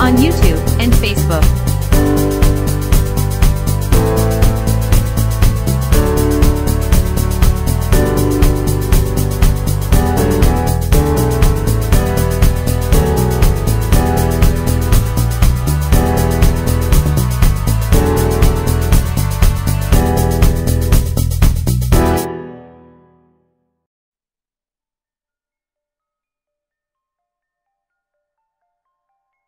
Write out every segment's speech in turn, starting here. on YouTube and Facebook.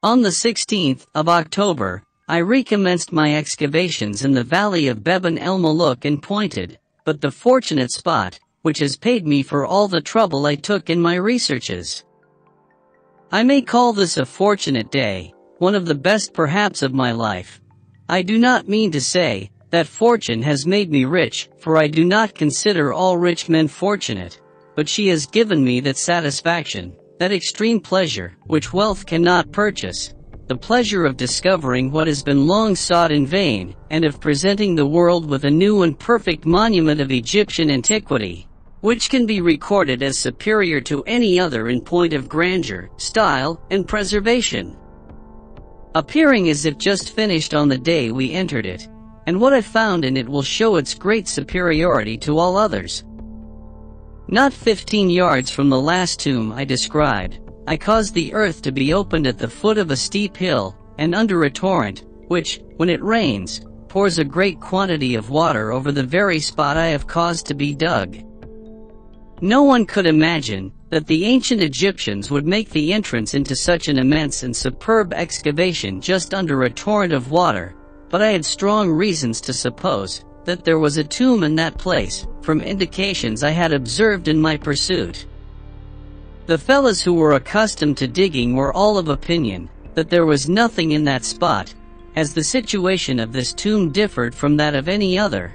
On the 16th of October, I recommenced my excavations in the valley of Beban-El-Maluk and pointed, but the fortunate spot, which has paid me for all the trouble I took in my researches. I may call this a fortunate day, one of the best perhaps of my life. I do not mean to say that fortune has made me rich, for I do not consider all rich men fortunate, but she has given me that satisfaction, that extreme pleasure, which wealth cannot purchase, the pleasure of discovering what has been long sought in vain, and of presenting the world with a new and perfect monument of Egyptian antiquity, which can be recorded as superior to any other in point of grandeur, style, and preservation. Appearing as if just finished on the day we entered it, and what I found in it will show its great superiority to all others. Not 15 yards from the last tomb I described, I caused the earth to be opened at the foot of a steep hill, and under a torrent, which, when it rains, pours a great quantity of water over the very spot I have caused to be dug. No one could imagine that the ancient Egyptians would make the entrance into such an immense and superb excavation just under a torrent of water, but I had strong reasons to suppose that there was a tomb in that place, from indications I had observed in my pursuit. The fellas who were accustomed to digging were all of opinion that there was nothing in that spot, as the situation of this tomb differed from that of any other.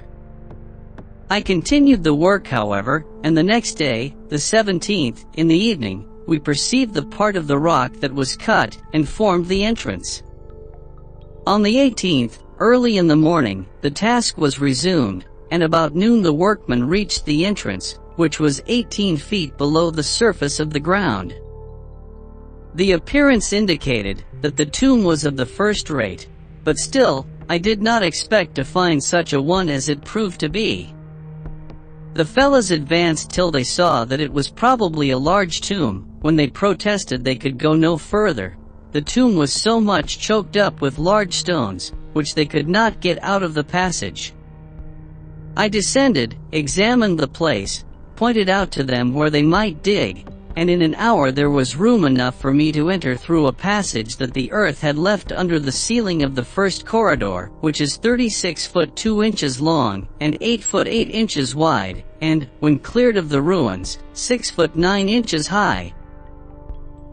I continued the work, however, and the next day, the 17th, in the evening, we perceived the part of the rock that was cut and formed the entrance. On the 18th, early in the morning, the task was resumed, and about noon the workmen reached the entrance, which was 18 feet below the surface of the ground. The appearance indicated that the tomb was of the first rate, but still, I did not expect to find such a one as it proved to be. The fellas advanced till they saw that it was probably a large tomb, when they protested they could go no further. The tomb was so much choked up with large stones, which they could not get out of the passage. I descended, examined the place, pointed out to them where they might dig, and in an hour there was room enough for me to enter through a passage that the earth had left under the ceiling of the first corridor, which is 36 foot 2 inches long, and 8 foot 8 inches wide, and, when cleared of the ruins, 6 foot 9 inches high.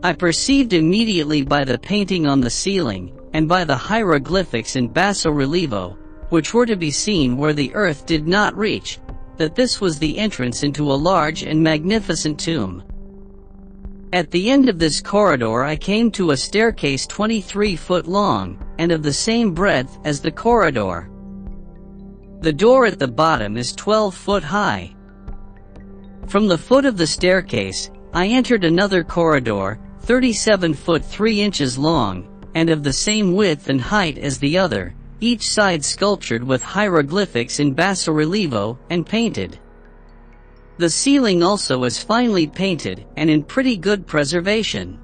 I perceived immediately by the painting on the ceiling, and by the hieroglyphics in Basso-Relievo, which were to be seen where the earth did not reach, that this was the entrance into a large and magnificent tomb. At the end of this corridor I came to a staircase 23 foot long, and of the same breadth as the corridor. The door at the bottom is 12 foot high. From the foot of the staircase, I entered another corridor, 37 foot 3 inches long, and of the same width and height as the other, each side sculptured with hieroglyphics in Basso-Relievo and painted. The ceiling also is finely painted and in pretty good preservation.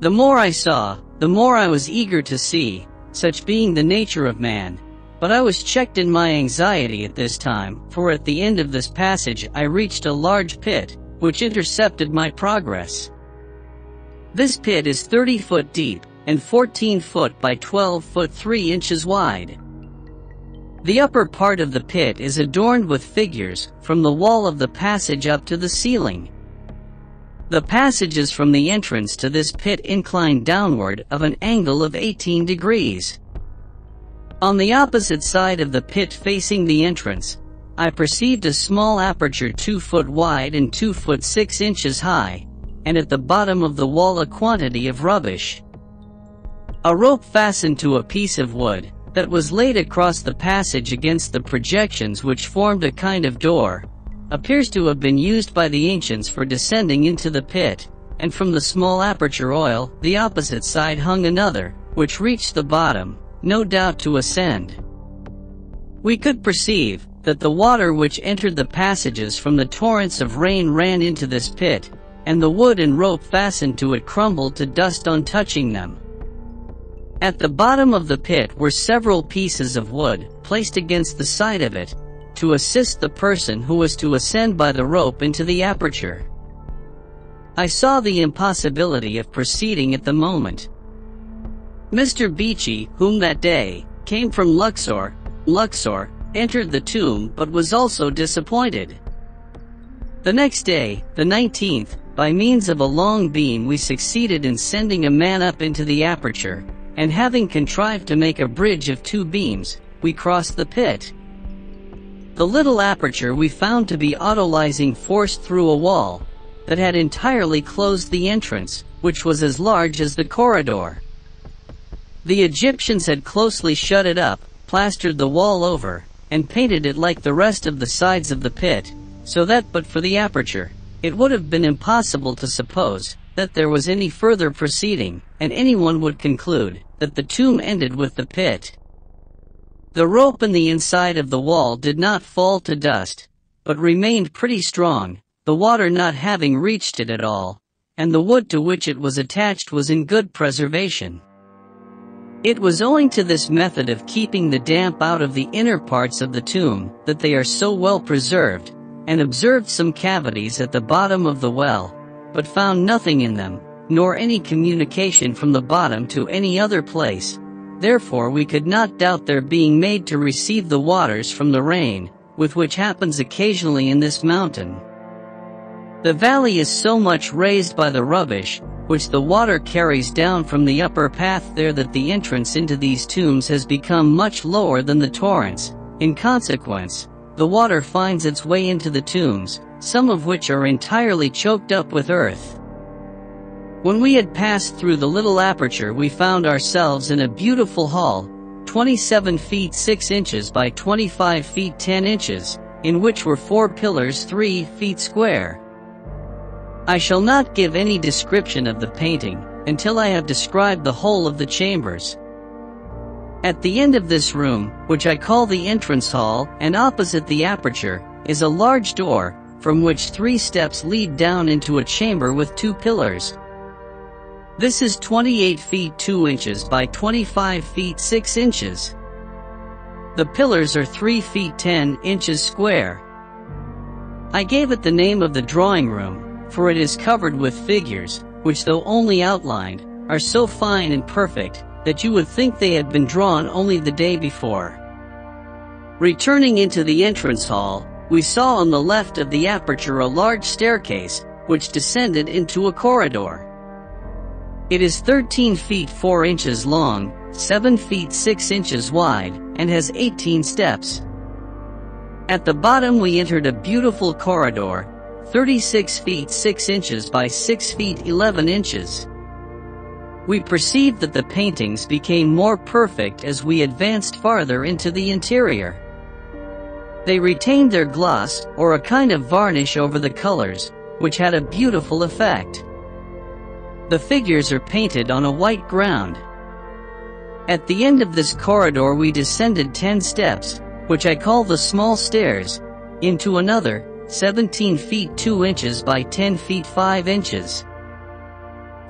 The more I saw, the more I was eager to see, such being the nature of man, but I was checked in my anxiety at this time, for at the end of this passage I reached a large pit, which intercepted my progress. This pit is 30 foot deep, and 14 foot by 12 foot 3 inches wide. The upper part of the pit is adorned with figures, from the wall of the passage up to the ceiling. The passage is from the entrance to this pit inclined downward of an angle of 18 degrees. On the opposite side of the pit facing the entrance, I perceived a small aperture 2 foot wide and 2 foot 6 inches high, and at the bottom of the wall a quantity of rubbish. A rope fastened to a piece of wood, that was laid across the passage against the projections which formed a kind of door, appears to have been used by the ancients for descending into the pit, and from the small aperture oil, the opposite side hung another, which reached the bottom, no doubt to ascend. We could perceive that the water which entered the passages from the torrents of rain ran into this pit, and the wood and rope fastened to it crumbled to dust on touching them. At the bottom of the pit were several pieces of wood, placed against the side of it, to assist the person who was to ascend by the rope into the aperture. I saw the impossibility of proceeding at the moment. Mr. Beachy, whom that day came from Luxor, entered the tomb but was also disappointed. The next day, the 19th, by means of a long beam we succeeded in sending a man up into the aperture, and having contrived to make a bridge of two beams, we crossed the pit. The little aperture we found to be autolysing forced through a wall that had entirely closed the entrance, which was as large as the corridor. The Egyptians had closely shut it up, plastered the wall over, and painted it like the rest of the sides of the pit, so that but for the aperture, it would have been impossible to suppose that there was any further proceeding, and anyone would conclude that the tomb ended with the pit. The rope in the inside of the wall did not fall to dust, but remained pretty strong, the water not having reached it at all, and the wood to which it was attached was in good preservation. It was owing to this method of keeping the damp out of the inner parts of the tomb that they are so well preserved, and observed some cavities at the bottom of the well, but found nothing in them, nor any communication from the bottom to any other place. Therefore we could not doubt their being made to receive the waters from the rain, with which happens occasionally in this mountain. The valley is so much raised by the rubbish, which the water carries down from the upper path there, that the entrance into these tombs has become much lower than the torrents. In consequence, the water finds its way into the tombs, some of which are entirely choked up with earth. When we had passed through the little aperture we found ourselves in a beautiful hall, 27 feet 6 inches by 25 feet 10 inches, in which were four pillars 3 feet square. I shall not give any description of the painting, until I have described the whole of the chambers. At the end of this room, which I call the entrance hall, and opposite the aperture, is a large door, from which 3 steps lead down into a chamber with 2 pillars. This is 28 feet 2 inches by 25 feet 6 inches. The pillars are 3 feet 10 inches square. I gave it the name of the drawing room, for it is covered with figures, which though only outlined, are so fine and perfect, that you would think they had been drawn only the day before. Returning into the entrance hall, we saw on the left of the aperture a large staircase, which descended into a corridor. It is 13 feet 4 inches long, 7 feet 6 inches wide, and has 18 steps. At the bottom we entered a beautiful corridor, 36 feet 6 inches by 6 feet 11 inches. We perceived that the paintings became more perfect as we advanced farther into the interior. They retained their gloss, or a kind of varnish over the colors, which had a beautiful effect. The figures are painted on a white ground. At the end of this corridor we descended 10 steps, which I call the small stairs, into another, 17 feet 2 inches by 10 feet 5 inches.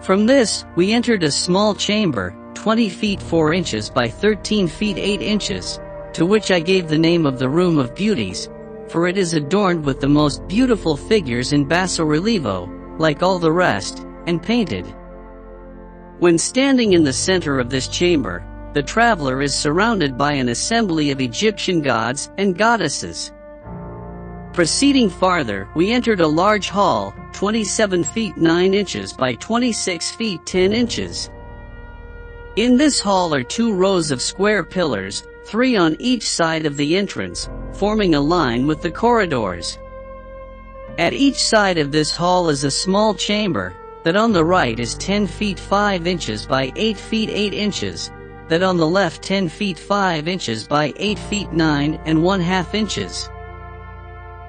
From this, we entered a small chamber, 20 feet 4 inches by 13 feet 8 inches, to which I gave the name of the Room of Beauties, for it is adorned with the most beautiful figures in basso-relievo, like all the rest, and painted. When standing in the center of this chamber, the traveler is surrounded by an assembly of Egyptian gods and goddesses. Proceeding farther, we entered a large hall, 27 feet 9 inches by 26 feet 10 inches. In this hall are 2 rows of square pillars, 3 on each side of the entrance, forming a line with the corridors. At each side of this hall is a small chamber, that on the right is 10 feet 5 inches by 8 feet 8 inches, that on the left 10 feet 5 inches by 8 feet 9½ inches.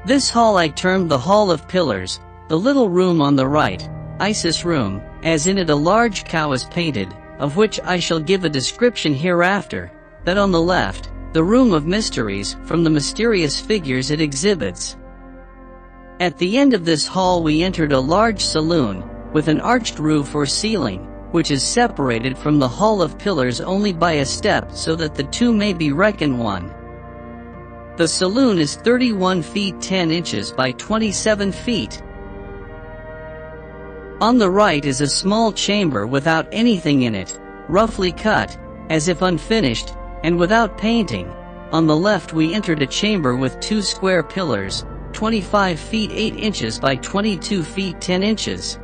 This hall I termed the Hall of Pillars, the little room on the right, Isis room, as in it a large cow is painted, of which I shall give a description hereafter, that on the left, the room of mysteries, from the mysterious figures it exhibits. At the end of this hall we entered a large saloon, with an arched roof or ceiling, which is separated from the hall of pillars only by a step so that the two may be reckoned one. The saloon is 31 feet 10 inches by 27 feet. On the right is a small chamber without anything in it, roughly cut, as if unfinished, and without painting. On the left we entered a chamber with two square pillars, 25 feet 8 inches by 22 feet 10 inches.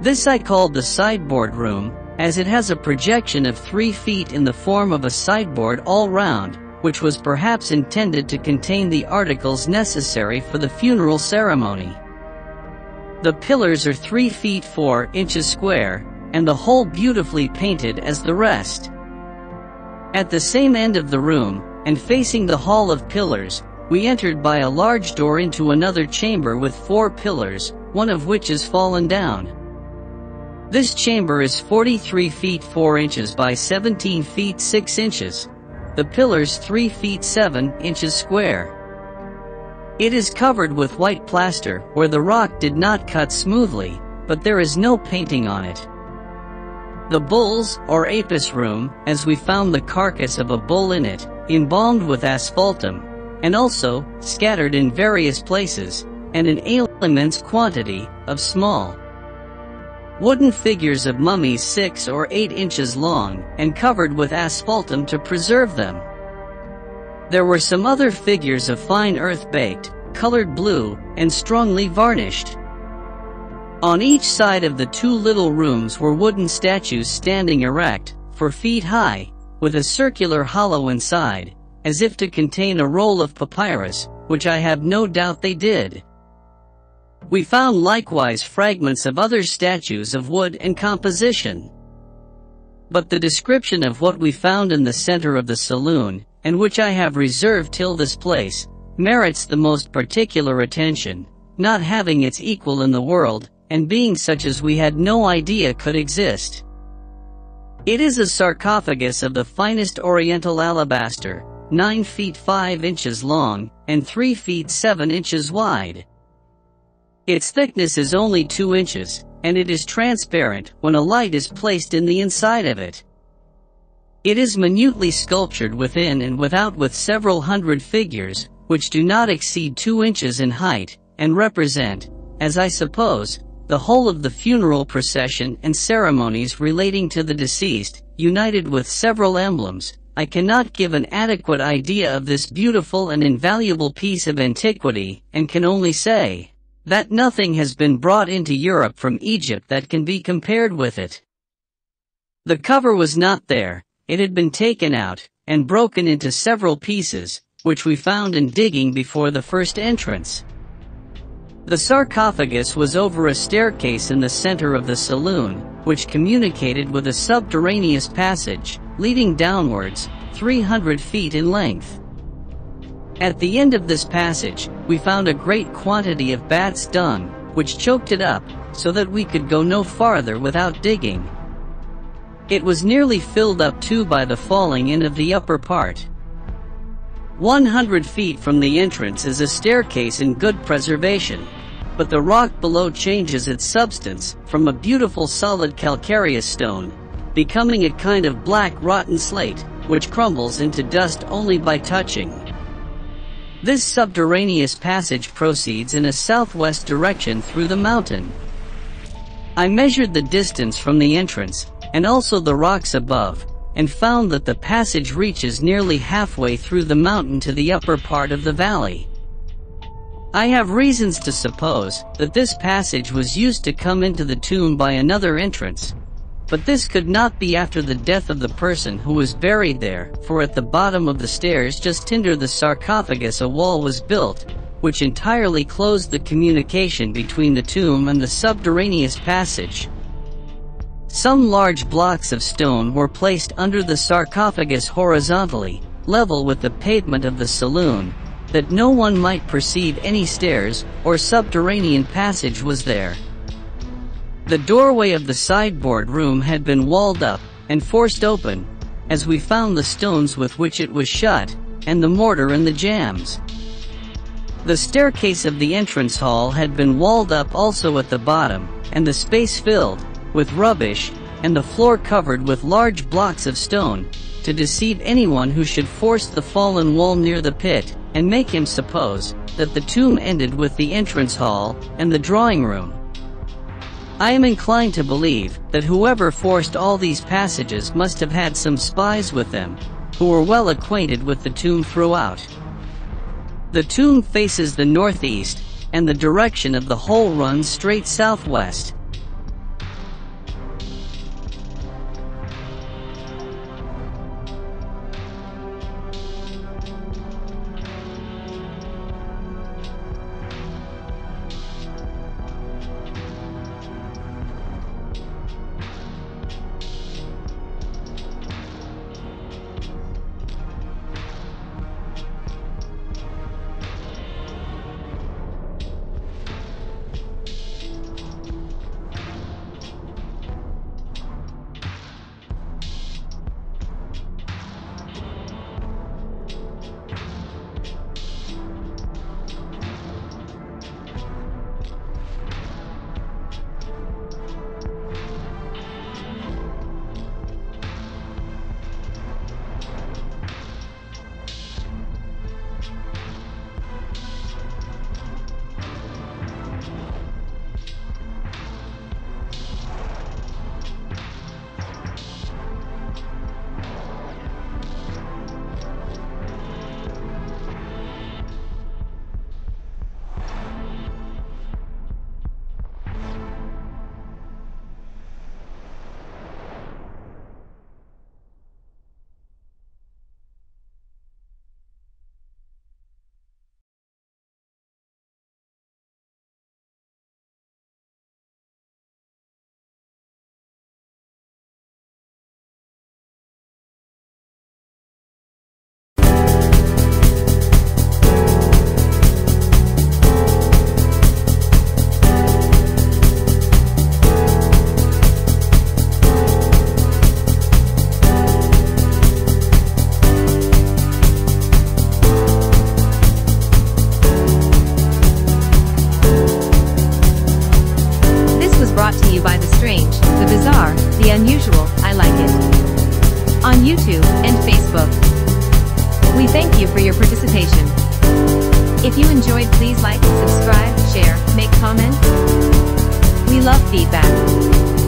This I called the sideboard room, as it has a projection of 3 feet in the form of a sideboard all round, which was perhaps intended to contain the articles necessary for the funeral ceremony. The pillars are 3 feet 4 inches square, and the whole beautifully painted as the rest. At the same end of the room, and facing the hall of pillars, we entered by a large door into another chamber with 4 pillars, one of which is fallen down. This chamber is 43 feet 4 inches by 17 feet 6 inches. The pillars 3 feet 7 inches square. It is covered with white plaster where the rock did not cut smoothly, but there is no painting on it. The bull's or apis room, as we found the carcass of a bull in it, embalmed with asphaltum, and also scattered in various places, and in immense quantity of small wooden figures of mummies 6 or 8 inches long, and covered with asphaltum to preserve them. There were some other figures of fine earth baked, colored blue, and strongly varnished. On each side of the two little rooms were wooden statues standing erect, 4 feet high, with a circular hollow inside, as if to contain a roll of papyrus, which I have no doubt they did. We found likewise fragments of other statues of wood and composition. But the description of what we found in the center of the saloon, and which I have reserved till this place, merits the most particular attention, not having its equal in the world, and being such as we had no idea could exist. It is a sarcophagus of the finest oriental alabaster, 9 feet 5 inches long, and 3 feet 7 inches wide. Its thickness is only 2 inches, and it is transparent when a light is placed in the inside of it. It is minutely sculptured within and without with several hundred figures, which do not exceed 2 inches in height, and represent, as I suppose, the whole of the funeral procession and ceremonies relating to the deceased, united with several emblems. I cannot give an adequate idea of this beautiful and invaluable piece of antiquity, and can only say that nothing has been brought into Europe from Egypt that can be compared with it. The cover was not there, it had been taken out, and broken into several pieces, which we found in digging before the first entrance. The sarcophagus was over a staircase in the center of the saloon, which communicated with a subterraneous passage, leading downwards, 300 feet in length. At the end of this passage, we found a great quantity of bats' dung, which choked it up, so that we could go no farther without digging. It was nearly filled up too by the falling in of the upper part. 100 feet from the entrance is a staircase in good preservation, but the rock below changes its substance, from a beautiful solid calcareous stone, becoming a kind of black rotten slate, which crumbles into dust only by touching. This subterraneous passage proceeds in a southwest direction through the mountain. I measured the distance from the entrance, and also the rocks above, and found that the passage reaches nearly halfway through the mountain to the upper part of the valley. I have reasons to suppose that this passage was used to come into the tomb by another entrance, but this could not be after the death of the person who was buried there, for at the bottom of the stairs just under the sarcophagus a wall was built, which entirely closed the communication between the tomb and the subterraneous passage. Some large blocks of stone were placed under the sarcophagus horizontally, level with the pavement of the saloon, that no one might perceive any stairs or subterranean passage was there. The doorway of the sideboard room had been walled up and forced open, as we found the stones with which it was shut, and the mortar and the jams. The staircase of the entrance hall had been walled up also at the bottom, and the space filled with rubbish, and the floor covered with large blocks of stone, to deceive anyone who should force the fallen wall near the pit, and make him suppose that the tomb ended with the entrance hall and the drawing room. I am inclined to believe that whoever forced all these passages must have had some spies with them, who were well acquainted with the tomb throughout. The tomb faces the northeast, and the direction of the hole runs straight southwest. Please like, subscribe, share, make comments. We love feedback.